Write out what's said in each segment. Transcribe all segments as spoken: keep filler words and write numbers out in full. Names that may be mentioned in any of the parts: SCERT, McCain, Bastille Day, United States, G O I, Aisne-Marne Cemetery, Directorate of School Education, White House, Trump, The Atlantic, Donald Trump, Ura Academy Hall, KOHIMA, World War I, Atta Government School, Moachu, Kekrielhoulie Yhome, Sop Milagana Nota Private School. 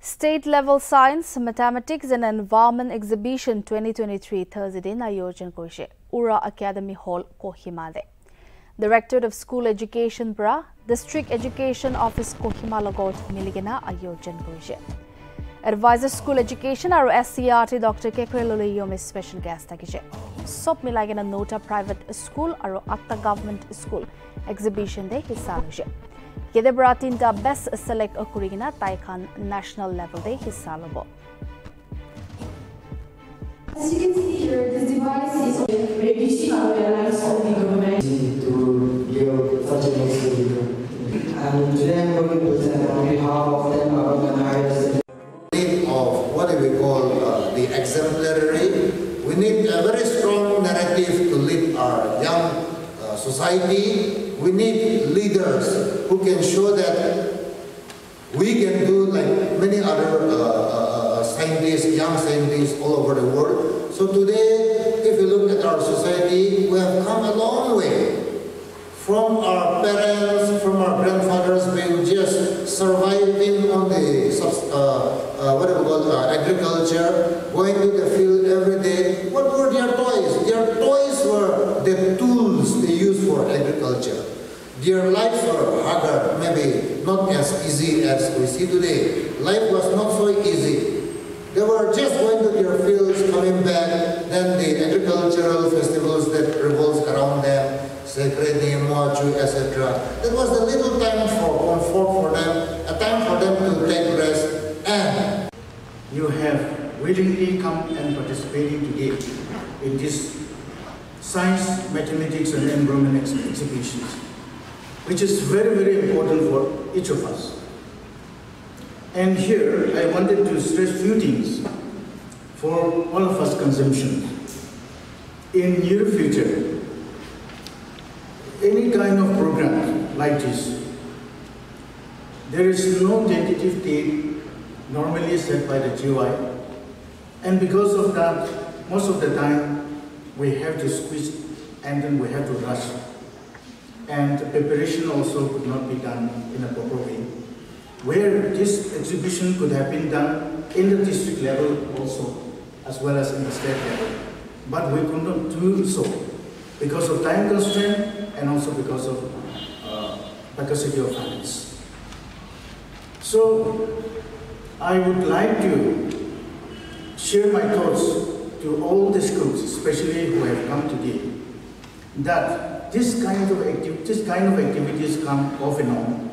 State-level Science, Mathematics and Environment Exhibition twenty twenty-three Thursday na Ayojan Koise, Ura Academy Hall, Kohima de. Directorate of School Education Bra, District Education Office Kohima Logot Miligana Ayojan Koise. Advisor School Education aru S C E R T Doctor Kekrielhoulie Yhome special guest thakise. Sop Milagana Nota Private School aru Atta Government School exhibition de hissa hoise. Yede bratin ta best select kurigina Taikan national level de hissa lobo. As you can see here, this device is reducing our reliance on the government to give such an exhibition. And today I'm going to present on behalf of them organizers. Of what we call uh, the exemplary, we need a very strong narrative to lead our young uh, society. We need leaders who can show that we can do like many other uh, uh, scientists, young scientists all over the world. So today, if you look at our society, we have come a long way from our parents, from our grandfathers being just surviving on the uh, Uh, what we call uh, agriculture, going to the field every day. What were their toys? Their toys were the tools they used for agriculture. Their lives were harder, maybe not as easy as we see today. Life was not so easy. They were just going to their fields, coming back, then the agricultural festivals that revolves around them, sacred name, Moachu, et cetera. That was a little time for comfort for them, a time for them to take rest. And you have willingly come and participated today in this science, mathematics and environment exhibitions, which is very, very important for each of us. And here I wanted to stress few things for all of us consumption. In near future, any kind of program like this, there is no tentative date normally set by the G O I, and because of that, most of the time we have to squeeze and then we have to rush, and preparation also could not be done in a proper way, where this exhibition could have been done in the district level also, as well as in the state level, but we could not do so because of time constraint and also because of uh, scarcity of funds. So I would like to share my thoughts to all the schools, especially who have come today, that this kind of acti this kind of activities come off and on,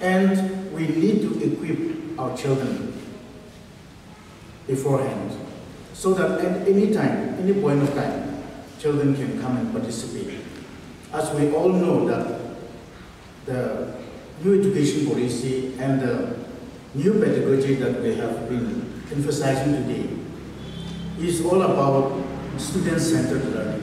and we need to equip our children beforehand, so that at any time, any point of time, children can come and participate. As we all know that the new education policy and the new pedagogy that we have been emphasizing today is all about student-centered learning.